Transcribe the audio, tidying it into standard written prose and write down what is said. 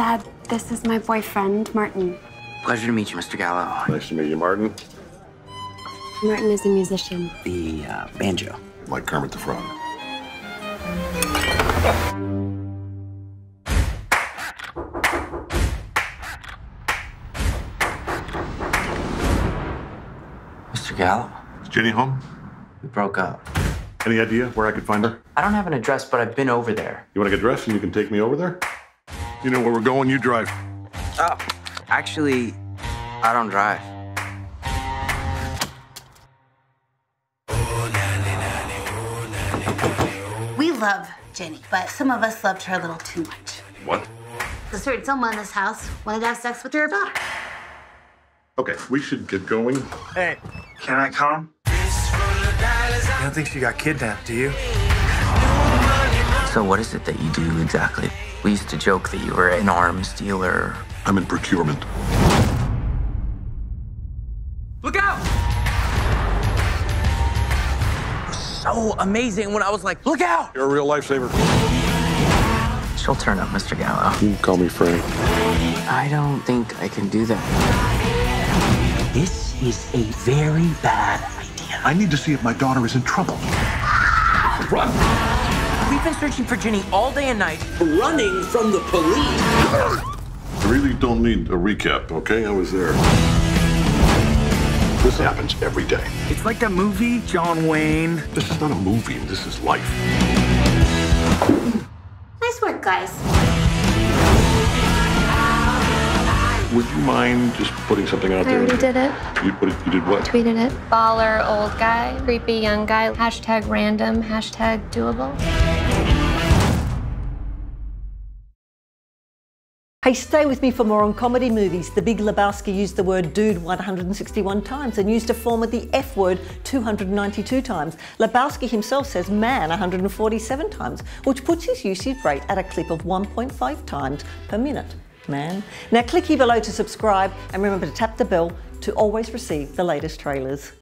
Dad, this is my boyfriend, Martin. Pleasure to meet you, Mr. Gallo. Nice to meet you, Martin. Martin is a musician. The banjo. Like Kermit the Frog. Mr. Gallo? Is Ginnie home? We broke up. Any idea where I could find her? I don't have an address, but I've been over there. You want to get dressed and you can take me over there? You know where we're going, you drive. Oh, actually, I don't drive. We love Ginnie, but some of us loved her a little too much. What? A certain someone in this house wanted to have sex with her daughter. Okay, we should get going. Hey, can I come? I don't think she got kidnapped, do you? So what is it that you do exactly? We used to joke that you were an arms dealer. I'm in procurement. Look out! So amazing when I was like, look out! You're a real lifesaver. She'll turn up, Mr. Gallo. You can call me Frank. I don't think I can do that. This is a very bad idea. I need to see if my daughter is in trouble. Run! We've been searching for Ginnie all day and night, running from the police. I really don't need a recap, okay? I was there. This happens every day. It's like that movie, John Wayne. This is not a movie, this is life. Nice work, guys. Would you mind just putting something out there? I already did it. You did what? Tweeted it. Baller old guy, creepy young guy, hashtag random, hashtag doable. Hey, stay with me for more on comedy movies. The Big Lebowski used the word dude 161 times and used a form of the F word 292 times. Lebowski himself says man 147 times, which puts his usage rate at a clip of 1.5 times per minute. Man. Now click here below to subscribe and remember to tap the bell to always receive the latest trailers.